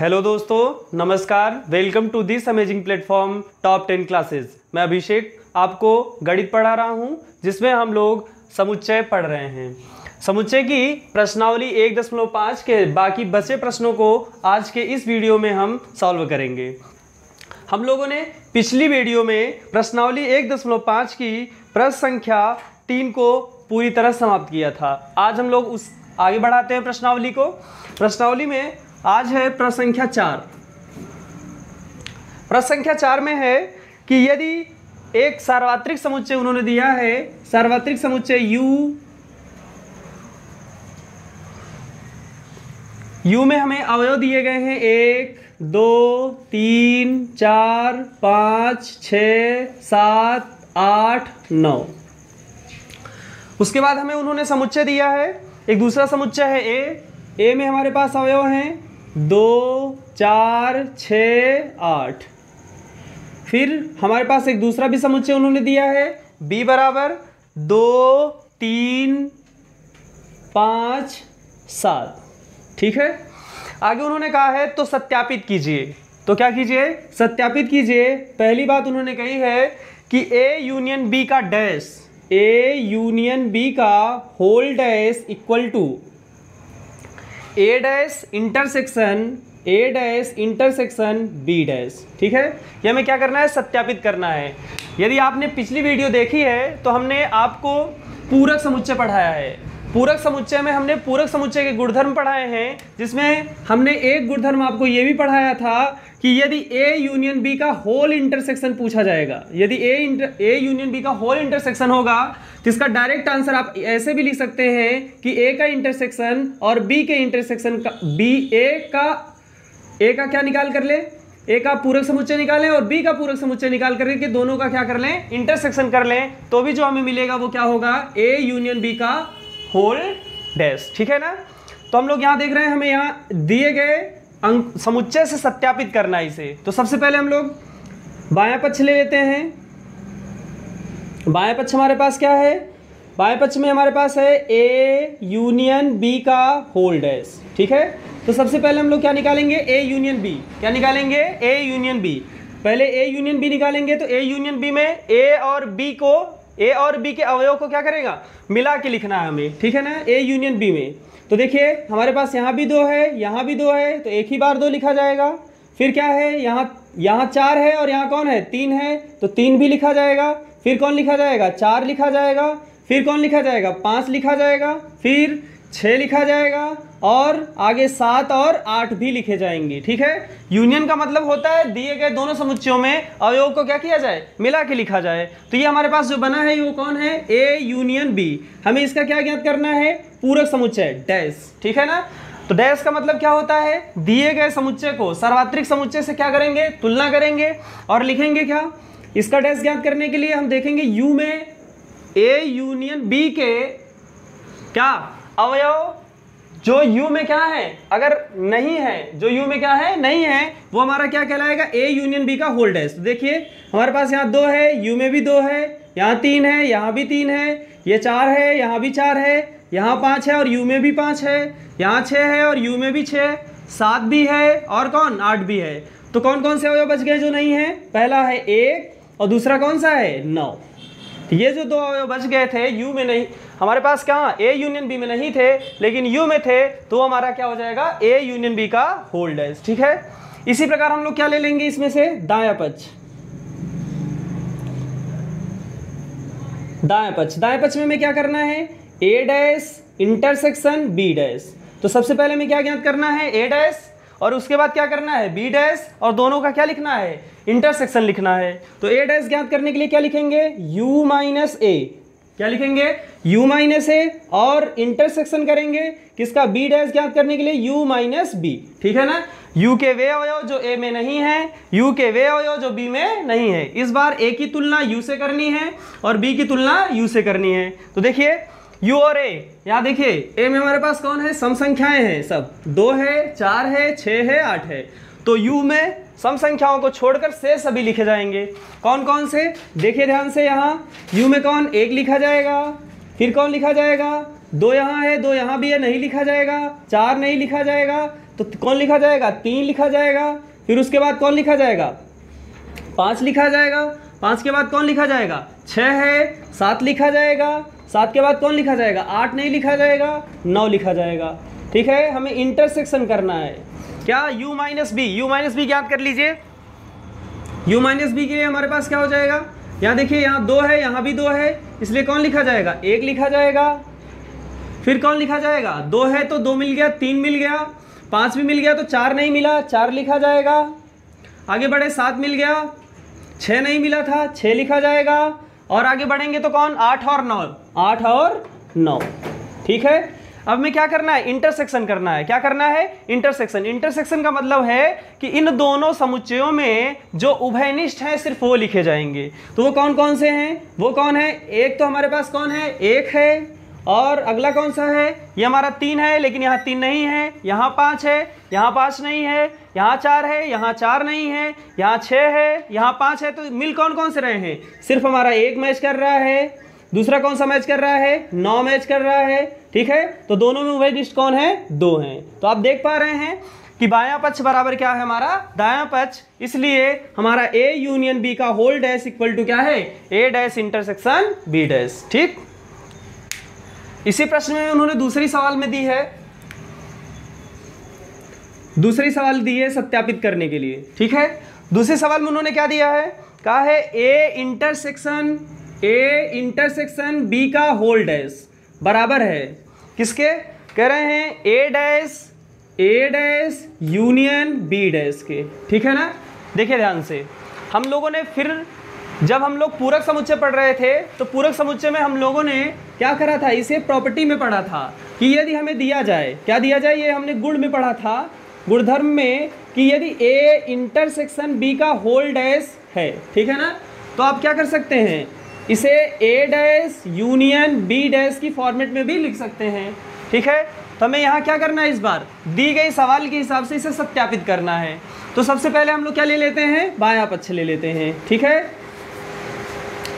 Hello दोस्तों, नमस्कार। Welcome to this amazing platform top 10 classes. मैं अभिषेक आपको गणित पढ़ा रहा हूं, जिसमें हम लोग समुच्चय पढ़ रहे हैं। समुच्चय की प्रश्नावली 1.5 के बाकी बचे प्रश्नों को आज के इस वीडियो में हम सॉल्व करेंगे। हम लोगों ने पिछली वीडियो में प्रश्नावली 1.5 की प्रश्न संख्या 3 को पूरी तरह समाप्त किया था। आज हम लोग उस आगे बढ़ाते हैं प्रश्नावली को। प्रश्नावली में आज है प्रश्न संख्या 4। प्रश्न संख्या 4 में है कि यदि एक सार्वत्रिक समुच्चय उन्होंने दिया है, सार्वत्रिक समुच्चय U में हमें अवयव दिए गए हैं 1, 2, 3, 4, 5, 6, 7, 8, 9। उसके बाद हमें उन्होंने समुच्चय दिया है। एक दूसरा समुच्चय है A में हमारे पास अवयव हैं 2, 4, 6, 8। फिर हमारे पास एक दूसरा भी समुच्चय उन्होंने दिया है B बराबर 2, 3, 5, 7। ठीक है, आगे उन्होंने कहा है तो सत्यापित कीजिए। तो क्या कीजिए? सत्यापित कीजिए। पहली बात उन्होंने कही है कि A यूनियन B का डैश, A यूनियन B का whole dash equal to A dash intersection B dash. ठीक है, यह हमें क्या करना है? सत्यापित करना है। यदि आपने पिछली वीडियो देखी है तो हमने आपको पूरक समुच्चय पढ़ाया है। पूरक समुच्चय में हमने पूरक समुच्चय के गुणधर्म पढ़ाए हैं, जिसमें हमने एक गुणधर्म आपको ये भी पढ़ाया था कि यदि A यूनियन B का होल इंटरसेक्शन पूछा जाएगा, यदि A यूनियन B का होल इंटरसेक्शन होगा तो इसका डायरेक्ट आंसर आप ऐसे भी लिख सकते हैं कि A का इंटरसेक्शन और B के इंटरसेक्शन का A का क्या निकाल कर ले, A का पूरक समुच्चय निकालें और B का पूरक समुच्चय निकाल करके दोनों का क्या कर लें? इंटरसेक्शन कर लें। तो भी जो हमें मिलेगा वो क्या होगा? A यूनियन B का होल डैश। ठीक है ना। तो हम लोग यहाँ देख रहे हैं, हमें यहाँ दिए गए अंक समुच्चय से सत्यापित करना है इसे। तो सबसे पहले हम लोग बायां पक्ष ले लेते हैं। बायां पक्ष हमारे पास क्या है? बाएं पक्ष में हमारे पास है A यूनियन B का होल डैश। ठीक है, तो सबसे पहले हम लोग क्या निकालेंगे? A union B। क्या निकालेंगे? A union B। पहले A यूनियन B निकालेंगे तो A यूनियन B में A और B के अवयव को क्या करेगा? मिला के लिखना है हमें। ठीक है ना, A यूनियन B में। तो देखिए हमारे पास यहाँ भी 2 है, यहाँ भी 2 है, तो एक ही बार 2 लिखा जाएगा। फिर क्या है? यहाँ 4 है और यहाँ कौन है? 3 है, तो 3 भी लिखा जाएगा। फिर कौन लिखा जाएगा? 4 लिखा जाएगा। फिर कौन लिखा जाएगा? 5 लिखा जाएगा। फिर 6 लिखा जाएगा और आगे 7 और 8 भी लिखे जाएंगे। ठीक है, यूनियन का मतलब होता है दिए गए दोनों समुच्चयों में अवयव को क्या किया जाए? मिला के लिखा जाए। तो ये हमारे पास जो बना है वो कौन है? A union B। हमें इसका क्या ज्ञात करना है? पूरक समुच्चय डैश। ठीक है ना, तो डैश का मतलब क्या होता है? दिए गए समुच्चय को सार्वत्रिक समुच्चय से क्या करेंगे? तुलना करेंगे और लिखेंगे क्या? इसका डैश ज्ञात करने के लिए हम देखेंगे U में A यूनियन B के क्या अवयव जो U में क्या है, अगर नहीं है, जो U में क्या है नहीं है, वो हमारा क्या कहलाएगा? A यूनियन B का होल डैश। देखिए हमारे पास यहाँ 2 है, U में भी 2 है, यहाँ 3 है, यहाँ भी 3 है, ये 4 है, यहाँ भी 4 है, यहाँ 5 है और U में भी 5 है, यहाँ 6 है और U में भी 6, 7 भी है और कौन 8 भी है। तो कौन कौन से अवयव बच गए जो नहीं है? पहला है 1 और दूसरा कौन सा है? 9। ये जो 2 अवयव बच गए थे U में नहीं, हमारे पास कहाँ? A यूनियन B में नहीं थे लेकिन U में थे, तो हमारा क्या हो जाएगा? A यूनियन B का होल डैश। ठीक है, इसी प्रकार हम लोग क्या ले लेंगे इसमें से? दायां पक्ष। दायां पक्ष, दायां पक्ष में हमें क्या करना है? A dash intersection B dash. तो सबसे पहले हमें क्या ज्ञात करना है? A डैश और उसके बाद क्या करना है? B डैश और दोनों का क्या लिखना है? इंटरसेक्शन लिखना है। तो A डैश ज्ञात करने के लिए क्या लिखेंगे? U minus A। क्या लिखेंगे? U माइनस A और इंटरसेक्शन करेंगे किसका? B डैश ज्ञात करने के लिए U माइनस B। ठीक है ना, U के वे अवयव जो A में नहीं है, U के वे अवयव जो B में नहीं है। इस बार A की तुलना U से करनी है और B की तुलना U से करनी है। तो देखिए U और A, यहाँ देखिए A में हमारे पास कौन है? सम संख्याएं हैं सब, 2 है, 4 है, 6 है, 8 है। तो U में सम संख्याओं को छोड़कर शेष सभी लिखे जाएंगे। कौन कौन से? देखिए ध्यान से, यहाँ U में कौन? 1 लिखा जाएगा, फिर कौन लिखा जाएगा? 2 यहाँ है, 2 यहाँ भी है, नहीं लिखा जाएगा, 4 नहीं लिखा जाएगा, तो कौन लिखा जाएगा, 3 लिखा जाएगा। फिर उसके बाद कौन लिखा जाएगा, 5 लिखा जाएगा। 5 के बाद कौन लिखा जाएगा, 6 है, 7 लिखा जाएगा। 7 के बाद कौन लिखा जाएगा, 8 नहीं लिखा जाएगा, 9 लिखा जाएगा। ठीक है, हमें इंटरसेक्शन करना है। क्या u minus B, U minus B याद कर लीजिए। u माइनस बी के लिए हमारे पास क्या हो जाएगा, यहाँ देखिए यहाँ 2 है, यहाँ भी 2 है, इसलिए कौन लिखा जाएगा, 1 लिखा जाएगा। फिर कौन लिखा जाएगा, 2 है तो 2 मिल गया, 3 मिल गया, 5 भी मिल गया तो 4 नहीं मिला, 4 लिखा जाएगा। आगे बढ़े, 7 मिल गया, 6 नहीं मिला था, 6 लिखा जाएगा। और आगे बढ़ेंगे तो कौन, 8 और 9, 8 और 9। ठीक है, अब मैं क्या करना है, इंटरसेक्शन करना है। क्या करना है, इंटरसेक्शन। इंटरसेक्शन का मतलब है कि इन दोनों समुच्चयों में जो उभयनिष्ठ हैं सिर्फ वो लिखे जाएंगे। तो वो कौन कौन से हैं, वो कौन है, एक तो हमारे पास कौन है, 1 है, और अगला कौन सा है, ये हमारा 3 है, लेकिन यहाँ 3 नहीं है, यहाँ 5 है, यहाँ 5 नहीं है, यहाँ 4 है, यहाँ 4 नहीं है, यहाँ 6 है, यहाँ 5 है। तो मिल कौन कौन से रहे हैं, सिर्फ हमारा 1 मैच कर रहा है, दूसरा कौन सा मैच कर रहा है, 9 मैच कर रहा है। ठीक है, तो दोनों में उभयनिष्ठ कौन है, 2 हैं। तो आप देख पा रहे हैं कि बायां पक्ष बराबर क्या है हमारा, दायां पक्ष। इसलिए हमारा A यूनियन B का होल डैश इक्वल टू क्या है, A dash intersection B dash. ठीक, इसी प्रश्न में उन्होंने दूसरी सवाल में दी है, दूसरी सवाल दी है सत्यापित करने के लिए। ठीक है, दूसरे सवाल में उन्होंने क्या दिया है, कहा है A इंटरसेक्शन B का होल डैश बराबर है किसके, कह रहे हैं A dash union B dash के। ठीक है ना, देखिए ध्यान से, हम लोगों ने फिर जब हम लोग पूरक समुच्चय पढ़ रहे थे तो पूरक समुच्चय में हम लोगों ने क्या करा था, इसे प्रॉपर्टी में पढ़ा था कि यदि हमें दिया जाए, क्या दिया जाए, ये हमने गुण में पढ़ा था, गुणधर्म में, कि यदि A इंटरसेक्शन B का होल डैश है। ठीक है ना, तो आप क्या कर सकते हैं, इसे A dash union B dash की फॉर्मेट में भी लिख सकते हैं। ठीक है, तो हमें यहाँ क्या करना है, इस बार दी गई सवाल के हिसाब से इसे सत्यापित करना है। तो सबसे पहले हम लोग क्या ले लेते हैं, बायां पक्ष ले लेते हैं। ठीक है,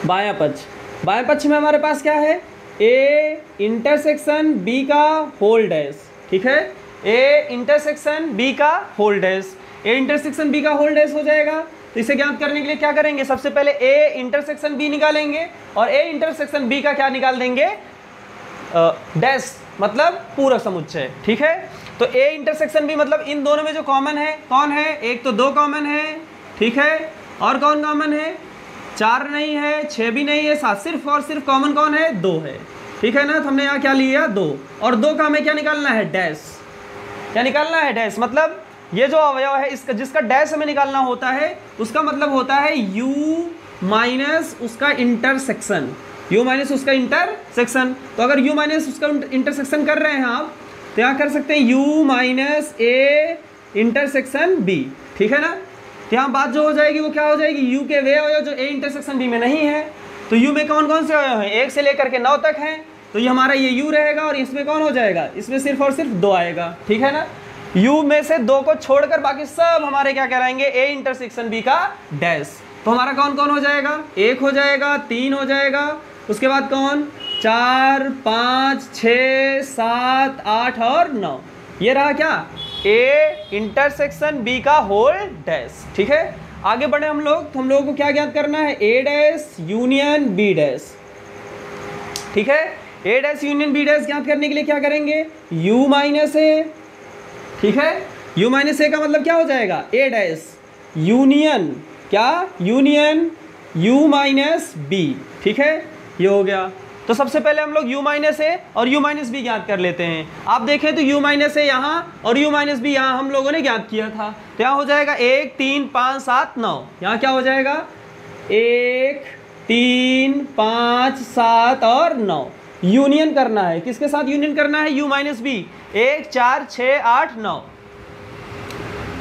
बायां पक्ष, बायां पक्ष में हमारे पास क्या है, A इंटरसेक्शन B का होल डैश। ठीक है, A इंटरसेक्शन B का whole dash, A intersection B का होल डैश हो जाएगा। तो इसे ज्ञात करने के लिए क्या करेंगे, सबसे पहले A इंटरसेक्शन B निकालेंगे और A इंटरसेक्शन B का क्या निकाल देंगे, डैश, मतलब पूरक समुच्चय। ठीक है, तो A इंटरसेक्शन B मतलब इन दोनों में जो कॉमन है, कौन है, एक तो 2 कॉमन है, ठीक है, और कौन कॉमन है, 4 नहीं है, 6 भी नहीं है, 7, सिर्फ और सिर्फ कॉमन कौन है, 2 है। ठीक है ना, तो हमने यहाँ क्या लिया, 2, और 2 का हमें क्या निकालना है, डैश। क्या निकालना है, डैश, मतलब ये जो अवयव है इसका, जिसका डैश हमें निकालना होता है उसका मतलब होता है u माइनस उसका इंटरसेक्शन, u माइनस उसका इंटरसेक्शन। तो अगर u माइनस उसका इंटरसेक्शन कर रहे हैं आप, तो यहाँ कर सकते हैं u minus A intersection B। ठीक है ना, तो यहाँ बात जो हो जाएगी वो क्या हो जाएगी, u के वे अवयव जो A इंटरसेक्शन B में नहीं है। तो u में कौन कौन से अवयव हैं, 1 से लेकर के 9 तक हैं, तो ये हमारा ये u रहेगा, और इसमें कौन हो जाएगा, इसमें सिर्फ और सिर्फ 2 आएगा। ठीक है ना, U में से 2 को छोड़कर बाकी सब हमारे क्या कराएंगे, A इंटरसेक्शन B का डैश। तो हमारा कौन कौन हो जाएगा, 1 हो जाएगा, 3 हो जाएगा, उसके बाद कौन, 4, 5, 6, 7, 8 और 9, ये रहा क्या, A इंटरसेक्शन B का होल डैश। ठीक है, आगे बढ़े हम लोग, तो हम लोगों को क्या ज्ञात करना है, A dash union B dash. ठीक है, A dash union B dash ज्ञात करने के लिए क्या करेंगे, U माइनस A। ठीक है, u माइनस A का मतलब क्या हो जाएगा, A डैश यूनियन, क्या, यूनियन u माइनस B। ठीक है, ये हो गया। तो सबसे पहले हम लोग u माइनस A और u माइनस B ज्ञात कर लेते हैं। आप देखें तो u माइनस A यहाँ और u माइनस B यहाँ हम लोगों ने ज्ञात किया था, तो यहाँ हो जाएगा 1, 3, 5, 7, 9। यहाँ क्या हो जाएगा, 1, 3, 5, 7 और 9। यूनियन करना है, किसके साथ यूनियन करना है, u माइनस B, 1, 4, 6, 8, 9,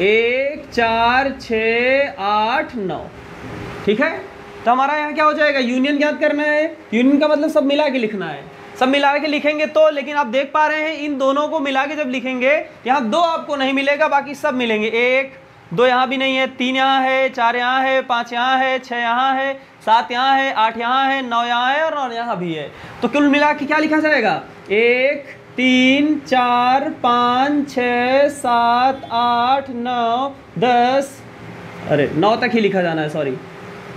1, 4, 6, 8, 9। ठीक है, तो हमारा यहाँ क्या हो जाएगा, यूनियन ज्ञात करना है। यूनियन का मतलब सब मिला के लिखना है, सब मिला के लिखेंगे तो, लेकिन आप देख पा रहे हैं इन दोनों को मिला के जब लिखेंगे, यहाँ 2 आपको नहीं मिलेगा, बाकी सब मिलेंगे, 1, 2 यहाँ भी नहीं है, 3 यहाँ है, 4 यहाँ है, 5 यहाँ है, 6 यहाँ है, 7 यहाँ है, 8 यहाँ है, 9 यहाँ है और 9 यहाँ भी है। तो कुल मिला के क्या लिखा जाएगा, 1 तीन, चार, पाँच, छः, सात, आठ, नौ, दस, अरे नौ तक ही लिखा जाना है, सॉरी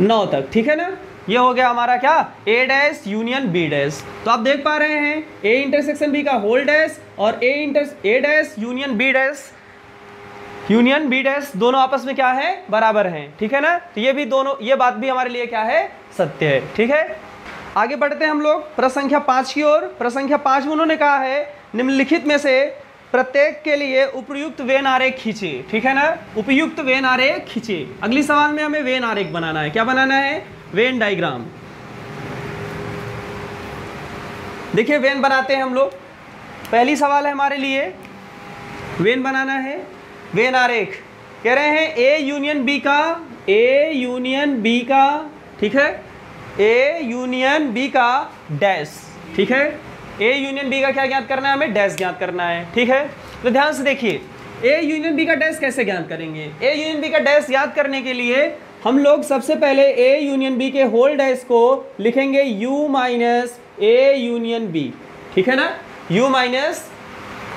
नौ तक, ठीक है ना। ये हो गया हमारा क्या, A dash union B dash. तो आप देख पा रहे हैं ए इंटरसेक्शन बी का होल डैश और A dash union B dash, दोनों आपस में क्या है, बराबर हैं, ठीक है ना। तो ये भी दोनों, ये बात भी हमारे लिए क्या है, सत्य है, ठीक है। आगे बढ़ते हैं हम लोग प्रश्न संख्या 5 की ओर। प्रश्न संख्या 5 में उन्होंने कहा है निम्नलिखित में से प्रत्येक के लिए उपयुक्त वेन आरेख खींचे, ठीक है ना, उपयुक्त वेन आरेख खींचे। अगली सवाल में हमें वेन आरेख बनाना है, क्या बनाना है, वेन डायग्राम। देखिए वेन बनाते हैं हम लोग, पहली सवाल है हमारे लिए वेन बनाना है, वेन आरेख। कह रहे हैं ए यूनियन बी का, ठीक है, ए यूनियन बी का डैश, ठीक है, ए यूनियन बी का क्या ज्ञात करना है हमें, डैश ज्ञात करना है, ठीक है। तो ध्यान से देखिए ए यूनियन बी का डैश कैसे ज्ञात करेंगे। ए यूनियन बी का डैश ज्ञात करने के लिए हम लोग सबसे पहले ए यूनियन बी के होल डैश को लिखेंगे U minus A union B, ठीक है ना, U minus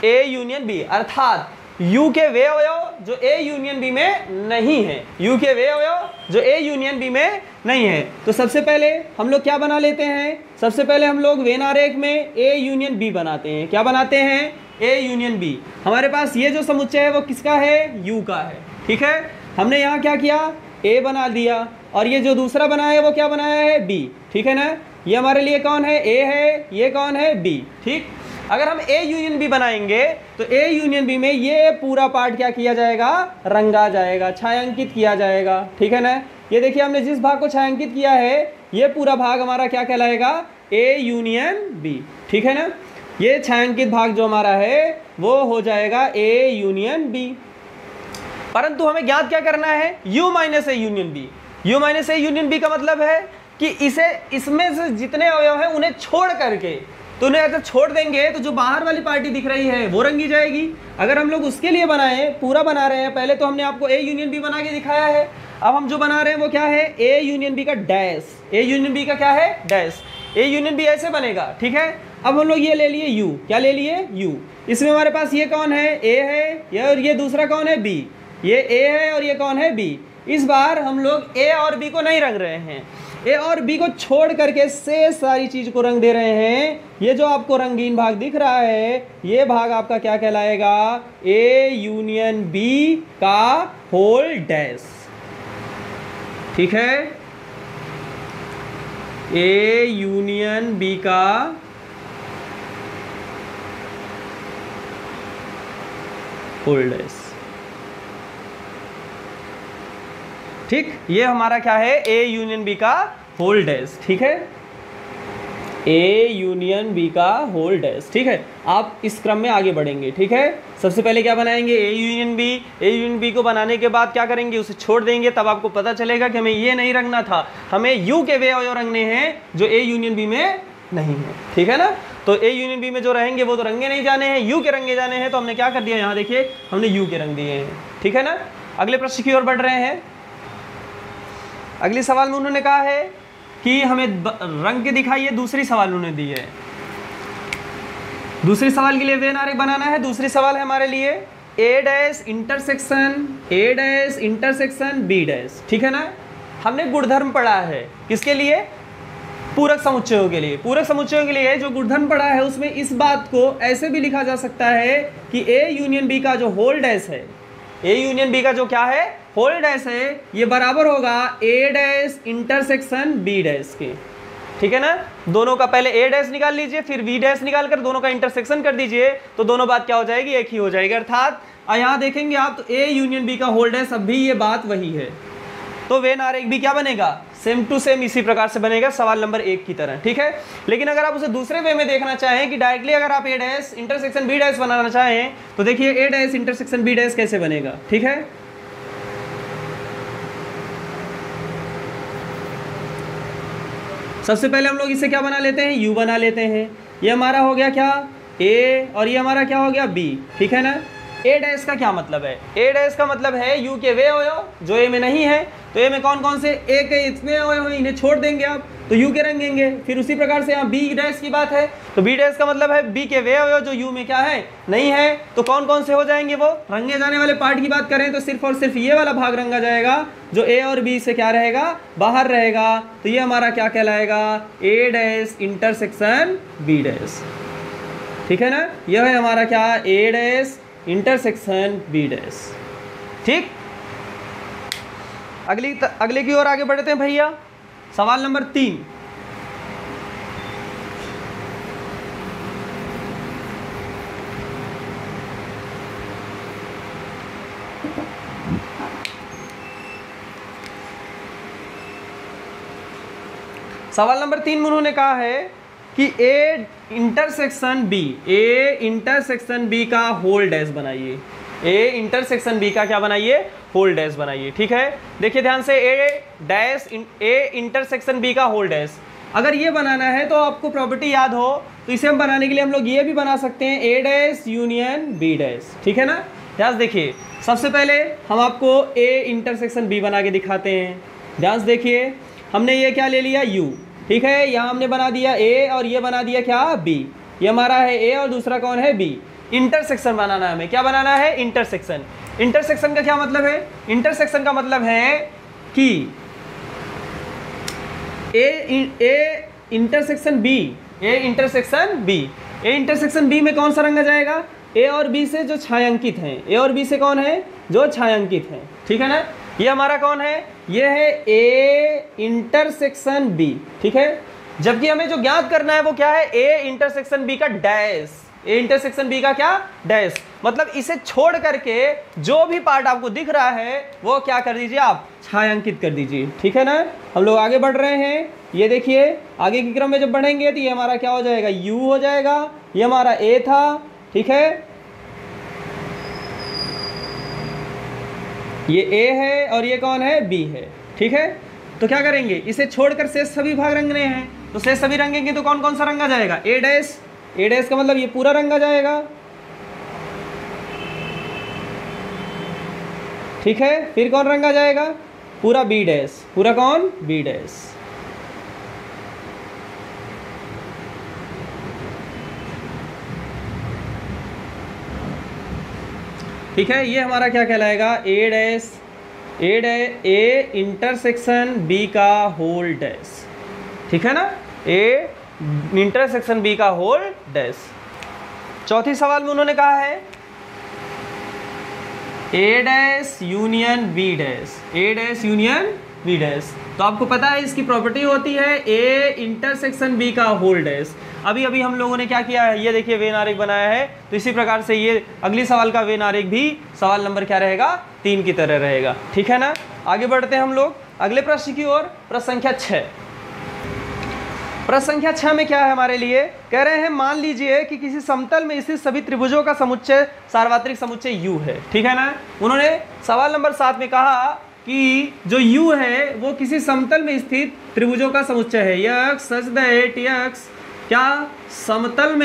A union B, अर्थात U के वे अवयव जो A यूनियन B में नहीं है, U के वे अवयव जो A यूनियन B में नहीं है। तो सबसे पहले हम लोग क्या बना लेते हैं, सबसे पहले हम लोग वेन आरेख में A यूनियन B बनाते हैं। क्या बनाते हैं, A यूनियन B। हमारे पास ये जो समुच्चय है वो किसका है, U का है, ठीक है। हमने यहाँ क्या किया, A बना दिया और ये जो दूसरा बनाया है वो क्या बनाया है, B, ठीक है ना। ये हमारे लिए कौन है, A है, ये कौन है, B, ठीक। अगर हम A यूनियन B बनाएंगे तो A यूनियन B में ये पूरा पार्ट क्या किया जाएगा, रंगा जाएगा, छायांकित किया जाएगा, ठीक है ना। ये देखिए हमने जिस भाग को छायांकित किया है ये पूरा भाग हमारा क्या कहलाएगा, A यूनियन B, ठीक है ना। ये छायांकित भाग जो हमारा है वो हो जाएगा A यूनियन B। परंतु हमें ज्ञात क्या करना है, U minus A union B। U minus A union B का मतलब है कि इसे, इसमें से जितने अवयव हैं उन्हें छोड़ करके, तो उन्हें अगर छोड़ देंगे तो जो बाहर वाली पार्टी दिख रही है वो रंगी जाएगी। अगर हम लोग उसके लिए बनाएं, पूरा बना रहे हैं, पहले तो हमने आपको ए यूनियन बी बना के दिखाया है, अब हम जो बना रहे हैं वो क्या है, ए यूनियन बी का डैश। ए यूनियन बी का क्या है, डैश। ए यूनियन बी ऐसे बनेगा, ठीक है। अब हम लोग ये ले लिए यू, क्या ले लिए, यू। इसमें हमारे पास ये कौन है, ए है, ये, और ये दूसरा कौन है, बी। ये ए है और ये कौन है, बी। इस बार हम लोग ए और बी को नहीं रंग रहे हैं, ए और बी को छोड़ करके से सारी चीज को रंग दे रहे हैं। ये जो आपको रंगीन भाग दिख रहा है ये भाग आपका क्या कहलाएगा, ए यूनियन बी का होल डैश, ठीक है, ए यूनियन बी का होल डैश, ठीक। ये हमारा क्या है, ए यूनियन बी का होल डैश, ठीक है, ए यूनियन बी का होल डैश, ठीक है। आप इस क्रम में आगे बढ़ेंगे, ठीक है। सबसे पहले क्या बनाएंगे, A union B. A union B को बनाने के बाद क्या करेंगे, उसे छोड़ देंगे, तब आपको पता चलेगा कि हमें ये नहीं रंगना था, हमें यू के वे अवयव रंगने हैं जो ए यूनियन बी में नहीं है, ठीक है ना। तो ए यूनियन बी में जो रहेंगे वो तो रंगे नहीं जाने हैं, यू के रंगे जाने हैं। तो हमने क्या कर दिया, यहाँ देखिए हमने यू के रंग दिए हैं, ठीक है ना। अगले प्रश्न की ओर बढ़ रहे हैं। अगले सवाल में उन्होंने कहा है कि हमें रंग के दिखाइए, दूसरी सवाल उन्होंने दी है, दूसरी सवाल के लिए वेन आरेख बनाना है। दूसरी सवाल है हमारे लिए A dash intersection, A dash intersection B dash, ठीक है ना। हमने गुणधर्म पढ़ा है, किसके लिए, पूरक समुच्चयों के लिए। पूरक समुच्चयों के लिए जो गुणधर्म पढ़ा है उसमें इस बात को ऐसे भी लिखा जा सकता है कि ए यूनियन बी का जो होल डैश है, ए यूनियन बी का जो क्या है, होल डैश है, ये बराबर होगा A dash intersection B dash के, ठीक है ना। दोनों का पहले ए डैश निकाल लीजिए, फिर बी डैश निकाल कर दोनों का इंटरसेक्शन कर दीजिए, तो दोनों बात क्या हो जाएगी, एक ही हो जाएगी। अर्थात यहाँ देखेंगे आप तो ए यूनियन बी का होल डैश, अब भी ये बात वही है। तो वेन आरेख भी क्या बनेगा, सेम टू सेम इसी प्रकार से बनेगा, सवाल नंबर 1 की तरह, ठीक है। लेकिन अगर आप उसे दूसरे वे में देखना चाहें कि डायरेक्टली अगर आप A dash intersection B dash बनाना चाहें, तो देखिए A dash intersection B dash कैसे बनेगा, ठीक है। सबसे पहले हम लोग इसे क्या बना लेते हैं, यू बना लेते हैं। ये हमारा हो गया क्या, ए, और ये हमारा क्या हो गया, बी, ठीक है ना। ए डैश का क्या मतलब है? ए डैश का मतलब है यू के वे अवयव जो ए में नहीं है। तो ए में कौन कौन से ए के इतने अवयव हैं, इन्हें छोड़ देंगे आप तो यू के रंग देंगे। फिर उसी प्रकार से यहाँ बी डैश की बात है, तो बी डैश का मतलब है बी के वे अवयव जो यू में क्या है, नहीं है। तो कौन कौन से हो जाएंगे वो? रंगे जाने वाले पार्ट की बात करें तो सिर्फ और सिर्फ ये वाला भाग रंगा जाएगा जो ए और बी से क्या रहेगा, बाहर रहेगा। तो ये हमारा क्या कहलाएगा, A dash intersection B dash. ठीक है ना, यह है हमारा क्या, A dash intersection B dash. ठीक, अगले की ओर आगे बढ़ते हैं भैया। सवाल नंबर 3, सवाल नंबर 3 में उन्होंने कहा है कि ए इंटरसेक्शन बी का होल डैश बनाइए। ए इंटरसेक्शन बी का क्या बनाइए, होल डैश बनाइए। ठीक है, देखिए ध्यान से, A dash A intersection B का होल डैश अगर ये बनाना है तो आपको प्रॉपर्टी याद हो तो इसे हम बनाने के लिए हम लोग ये भी बना सकते हैं, A dash union B dash. ठीक है ना, ध्यान से देखिए, सबसे पहले हम आपको ए इंटरसेक्शन बी बना के दिखाते हैं। ध्यान से देखिए, हमने ये क्या ले लिया, यू। ठीक है, यहाँ हमने बना दिया ए और ये बना दिया क्या, बी। ये हमारा है ए और दूसरा कौन है, बी। इंटरसेक्शन बनाना है हमें, क्या बनाना है, इंटरसेक्शन। इंटरसेक्शन का क्या मतलब है, इंटरसेक्शन का मतलब है कि ए इंटरसेक्शन बी में कौन सा रंगा जाएगा, ए और बी से जो छायांकित हैं। ए और बी से कौन है, जो छायांकित हैं। ठीक है ना, ये हमारा कौन है, ये है ए इंटरसेक्शन बी। ठीक है, जबकि हमें जो ज्ञात करना है वो क्या है, ए इंटरसेक्शन बी का डैश। ए इंटरसेक्शन बी का क्या, डैश। मतलब इसे छोड़ करके जो भी पार्ट आपको दिख रहा है वो क्या कर दीजिए आप, छायांकित कर दीजिए। ठीक है ना, हम लोग आगे बढ़ रहे हैं। ये देखिए, आगे के क्रम में जब बढ़ेंगे तो ये हमारा क्या हो जाएगा, यू हो जाएगा। ये हमारा ए था। ठीक है, ये ए है और ये कौन है, बी है। ठीक है, तो क्या करेंगे, इसे छोड़कर शेष सभी भाग रंगने हैं। तो शेष सभी रंगेंगे तो कौन कौन सा रंगा जाएगा, ए डैश। ए डैश का मतलब ये पूरा रंगा जाएगा। ठीक है, फिर कौन रंगा जाएगा, पूरा बी डैश। पूरा कौन, बी डैश। ठीक है, ये हमारा क्या कहलाएगा, A dash. A intersection B का होल डैश। ठीक है ना, ए इंटरसेक्शन बी का होल डैश। चौथी सवाल में उन्होंने कहा है A dash union B dash. A dash union B dash, तो आपको पता है इसकी प्रॉपर्टी होती है ए इंटरसेक्शन बी का होल डैश। अभी अभी हम लोगों ने क्या किया है, ये देखिए वेन आरेख बनाया है। तो इसी प्रकार से ये अगली सवाल का वेन आरेख भी सवाल नंबर क्या रहेगा, 3 की तरह रहेगा। ठीक है ना, आगे बढ़ते हैं हम लोग अगले प्रश्न की ओर। प्रश्न संख्या 6। प्रश्न संख्या 6 में क्या है हमारे लिए, कह रहे हैं मान लीजिए कि किसी समतल में स्थित सभी त्रिभुजों का समुच्चय सार्वत्रिक समुच्चय U है। ठीक है ना, उन्होंने सवाल नंबर 7 में कहा कि जो U है वो किसी समतल में स्थित त्रिभुजों का समुच्चय है। यक्ष सच दैट यक्ष क्या समतल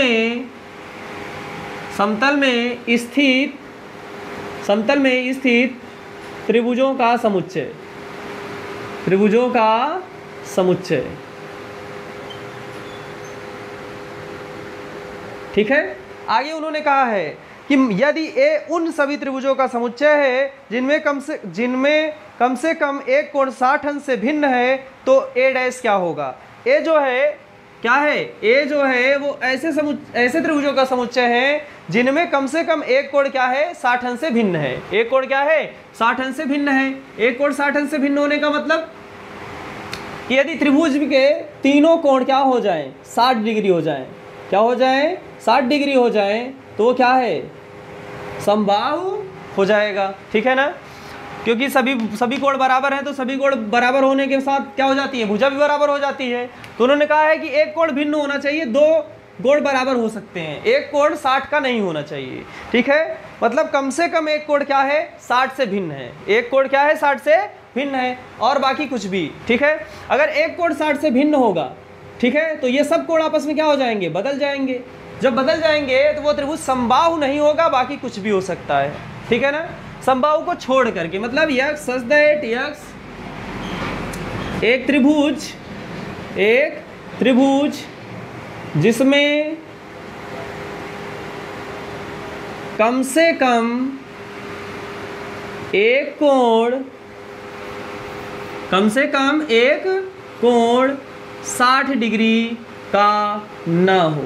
में स्थित त्रिभुजों का समुच्चय। ठीक है, आगे उन्होंने कहा है कि यदि ए उन सभी त्रिभुजों का समुच्चय है जिनमें कम से कम एक कोण 60 अंश से भिन्न है तो ए डैश क्या होगा। ए जो है क्या है, ए जो है वो ऐसे त्रिभुजों का समुच्चय है जिनमें कम से कम एक कोण क्या है, 60 अंश से भिन्न है। एक कोण क्या है, 60 अंश से भिन्न है। एक कोण 60 अंश से भिन्न होने का मतलब यदि त्रिभुज के तीनों कोण क्या हो जाएं, 60 डिग्री हो जाएं। क्या हो जाए, 60 डिग्री हो जाए तो वो क्या है, समबाहु हो जाएगा। ठीक है ना, क्योंकि सभी कोण बराबर हैं तो सभी कोण बराबर होने के साथ क्या हो जाती है, भुजा भी बराबर हो जाती है। तो उन्होंने कहा है कि एक कोण भिन्न होना चाहिए, 2 कोण बराबर हो सकते हैं, एक कोण 60 का नहीं होना चाहिए। ठीक है, मतलब कम से कम एक कोण क्या है, 60 से भिन्न है। एक कोण क्या है, 60 से भिन्न है और बाकी कुछ भी। ठीक है, अगर एक कोण 60 से भिन्न होगा, ठीक है, तो ये सब कोण आपस में क्या हो जाएंगे, बदल जाएंगे। जब बदल जाएंगे तो वो त्रिभुज समबाहु नहीं होगा, बाकी कुछ भी हो सकता है। ठीक है ना, समबाहु को छोड़ करके, मतलब यक्ष सच दैट यक्ष एक त्रिभुज जिसमें कम से कम एक कोण कम से कम 60 डिग्री का ना हो,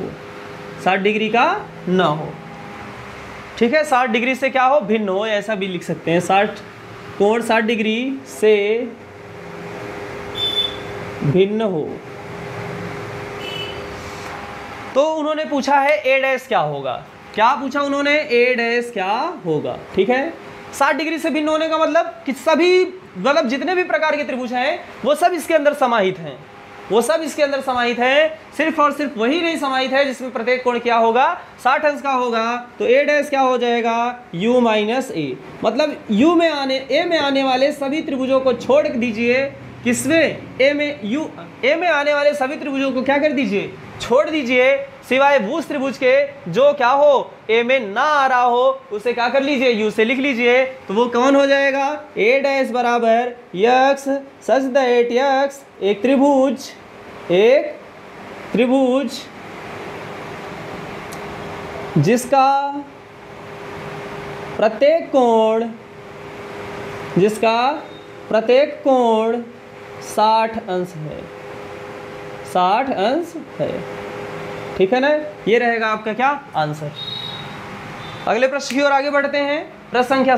60 डिग्री का ना हो। ठीक है, 60 डिग्री से क्या हो, भिन्न हो, ऐसा भी लिख सकते हैं। 60 डिग्री से भिन्न हो। तो उन्होंने पूछा है ए डैश क्या होगा, क्या पूछा उन्होंने, ए डैश क्या होगा। ठीक है, 60 डिग्री से भिन्न होने का मतलब कि सभी मतलब जितने भी प्रकार के त्रिभुज हैं वो सब इसके अंदर समाहित हैं, सिर्फ और सिर्फ वही नहीं समाहित है जिसमें प्रत्येक कोण क्या होगा, 60 अंश का होगा। तो ए डैश क्या हो जाएगा, u माइनस ए, मतलब ए में आने वाले सभी त्रिभुजों को छोड़ दीजिए। किसमें, ए में आने वाले सभी त्रिभुजों को क्या कर दीजिए, छोड़ दीजिए, सिवाय उस त्रिभुज के जो क्या हो, ए में ना आ रहा हो, उसे क्या कर लीजिए, यू से लिख लीजिए। तो वो कौन हो जाएगा, ए डैश बराबर यक्ष सच दैट यक्ष एक त्रिभुज जिसका प्रत्येक कोण 60 अंश है, 60 अंश है। ठीक है ना, ये रहेगा आपका क्या आंसर। अगले प्रश्न की ओर आगे बढ़ते हैं। प्रश्न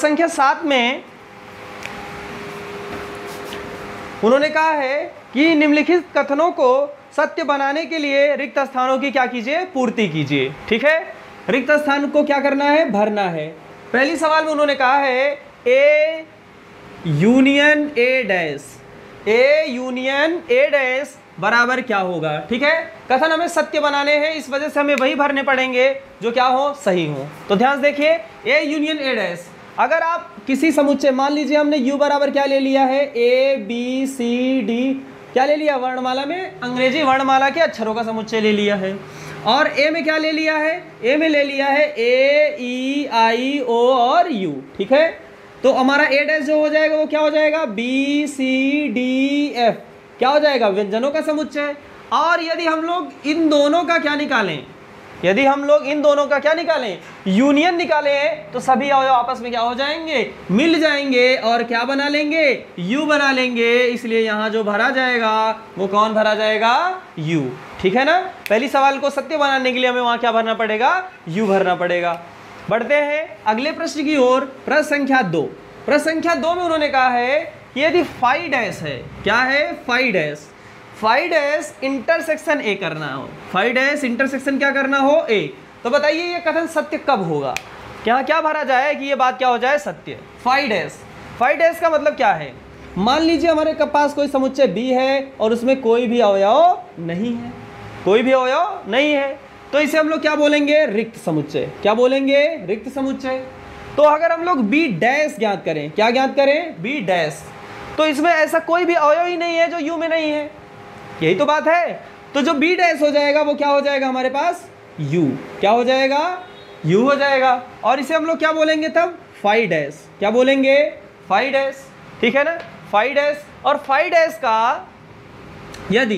संख्या 7 में उन्होंने कहा है कि निम्नलिखित कथनों को सत्य बनाने के लिए रिक्त स्थानों की क्या कीजिए, पूर्ति कीजिए। ठीक है, रिक्त स्थान को क्या करना है, भरना है। पहली सवाल में उन्होंने कहा है ए यूनियन ए डैश बराबर क्या होगा। ठीक है, कथन हमें सत्य बनाने हैं, इस वजह से हमें वही भरने पड़ेंगे जो क्या हो, सही हो। तो ध्यान से देखिए, ए यूनियन ए डैश, अगर आप किसी समुच्चय, मान लीजिए हमने u बराबर क्या ले लिया है, ए बी सी डी, क्या ले लिया, वर्णमाला में अंग्रेजी वर्णमाला के अक्षरों का समुच्चय ले लिया है, और ए में क्या ले लिया है, ए ई आई ओ और u। ठीक है, तो हमारा ए डैश जो हो जाएगा वो क्या हो जाएगा, बी सी डी एफ, क्या हो जाएगा, व्यंजनों का समुच्चय। और यदि हम लोग इन दोनों का क्या निकालें, यूनियन निकालें, तो सभी आपस में क्या हो जाएंगे, मिल जाएंगे और क्या बना लेंगे, यू बना लेंगे। इसलिए यहाँ जो भरा जाएगा वो कौन भरा जाएगा, यू। ठीक है ना, पहली सवाल को सत्य बनाने के लिए हमें वहाँ क्या भरना पड़ेगा, यू भरना पड़ेगा। बढ़ते हैं अगले प्रश्न की ओर। प्रश्न संख्या 2 में उन्होंने कहा है कि यदि फाई डैश है, क्या है, फाई डैश इंटरसेक्शन ए करना हो, ए, तो बताइए ये कथन सत्य कब होगा, क्या क्या भरा जाए कि ये बात क्या हो जाए, सत्य। फाई डैश का मतलब क्या है, मान लीजिए हमारे पास कोई समुच्चय बी है और उसमें कोई भी अवयव नहीं है, तो इसे हम लोग क्या बोलेंगे, रिक्त समुच्चय। तो अगर हम लोग बी डैश ज्ञात करें, क्या ज्ञात करें, बी डैश, तो इसमें ऐसा कोई भी अवयव ही नहीं है जो यू में नहीं है, यही तो बात है। तो जो बी डैश हो जाएगा वो क्या हो जाएगा, हमारे पास यू, क्या हो जाएगा, यू हो जाएगा। और इसे हम लोग क्या बोलेंगे तब, फाई डैश, क्या बोलेंगे, फाई डैश। ठीक है ना, फाई डैश। और फाई डैश का यदि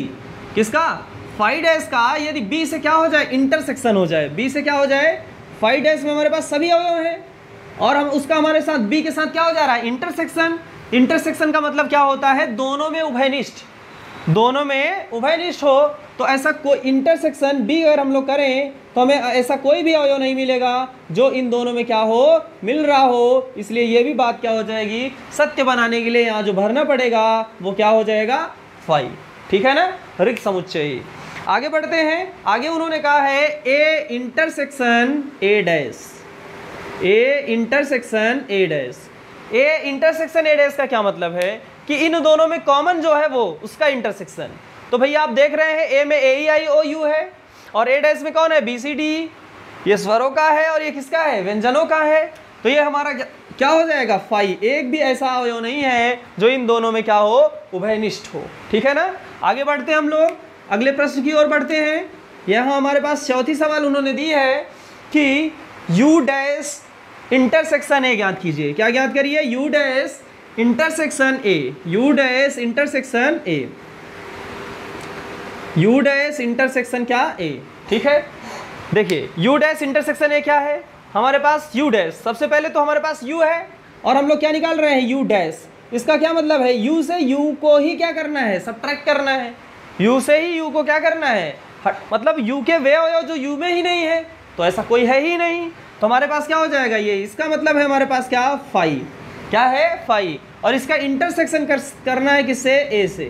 बी से क्या हो जाए, इंटरसेक्शन हो जाए, फाई डैश में हमारे पास सभी अवयव हैं और हम उसका हमारे साथ बी के साथ क्या हो जा रहा है, इंटरसेक्शन। इंटरसेक्शन का मतलब क्या होता है, दोनों में उभयनिष्ठ हो। तो ऐसा कोई इंटरसेक्शन बी अगर हम लोग करें तो हमें ऐसा कोई भी अवयव नहीं मिलेगा जो इन दोनों में क्या हो, मिल रहा हो। इसलिए ये भी बात क्या हो जाएगी, सत्य बनाने के लिए यहाँ जो भरना पड़ेगा वो क्या हो जाएगा, फाई। ठीक है ना, रिक्त समुच्चय। आगे बढ़ते हैं। आगे उन्होंने कहा है ए इंटरसेक्शन ए डैश का क्या मतलब है कि इन दोनों में कॉमन जो है वो उसका इंटरसेक्शन। तो भैया आप देख रहे हैं ए में ए ई आई ओ यू है और ए डैश में कौन है, बी सी डी, ये स्वरों का है और ये किसका है, व्यंजनों का है। तो ये हमारा क्या हो जाएगा, फाई। एक भी ऐसा अवयव नहीं है जो इन दोनों में क्या हो, उभयनिष्ठ हो। ठीक है ना, आगे बढ़ते हैं हम लोग। अगले प्रश्न की ओर बढ़ते हैं। यहाँ हमारे पास चौथी सवाल उन्होंने दी है कि यू डैश इंटरसेक्शन ए ज्ञात कीजिए। क्या ज्ञात करिए? U dash intersection A, U dash intersection A, U dash intersection क्या ए। ठीक है, देखिए यू डैश इंटरसेक्शन ए क्या है हमारे पास। यू डैश, सबसे पहले तो हमारे पास यू है और हम लोग क्या निकाल रहे हैं, यू डैश। इसका क्या मतलब है, यू से यू को ही क्या करना है, सब्ट्रैक्ट करना है। यू से ही यू को क्या करना है, मतलब यू के वे हो जो यू में ही नहीं है, तो ऐसा कोई है ही नहीं, तो हमारे पास क्या हो जाएगा ये। इसका मतलब है हमारे पास क्या, फाइव, क्या है फाइव। और इसका इंटरसेक्शन करना है किससे, ए से।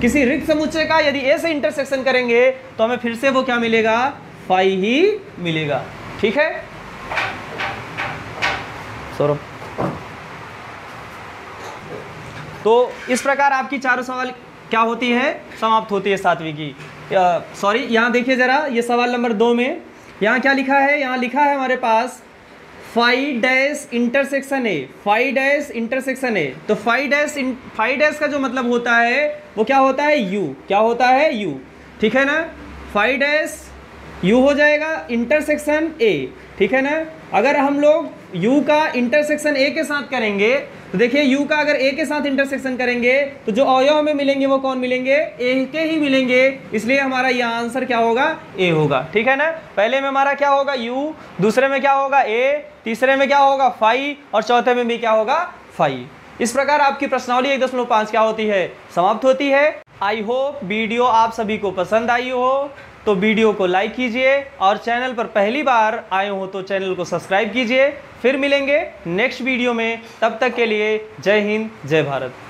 किसी रिक्त समुच्चय का यदि ए से इंटरसेक्शन करेंगे तो हमें फिर से वो क्या मिलेगा, फाइव ही मिलेगा। ठीक है सौरभ, तो इस प्रकार आपकी चारों सवाल क्या होती है, समाप्त होती है सातवीं की। सॉरी, यहाँ देखिए ज़रा, ये सवाल नंबर 2 में यहाँ क्या लिखा है, यहाँ लिखा है हमारे पास five dash intersection A, five dash intersection A. तो फाइव डैश का जो मतलब होता है वो क्या होता है, यू, क्या होता है यू। ठीक है ना, फाइव डैश यू हो जाएगा इंटरसेक्शन ए। ठीक है ना, अगर हम लोग यू का इंटरसेक्शन ए के साथ करेंगे तो देखिए यू का अगर ए के साथ इंटरसेक्शन करेंगे तो जो अवयव हमें मिलेंगे वो कौन मिलेंगे, ए के ही मिलेंगे, इसलिए हमारा यह आंसर क्या होगा, ए होगा। ठीक है ना, पहले में हमारा क्या होगा यू, दूसरे में क्या होगा ए, तीसरे में क्या होगा फाइव, और चौथे में भी क्या होगा फाइव। इस प्रकार आपकी प्रश्नावली 1.5 क्या होती है, समाप्त होती है। आई होप वीडियो आप सभी को पसंद आई हो, तो वीडियो को लाइक कीजिए और चैनल पर पहली बार आए हो तो चैनल को सब्सक्राइब कीजिए। फिर मिलेंगे नेक्स्ट वीडियो में, तब तक के लिए जय हिंद जय भारत।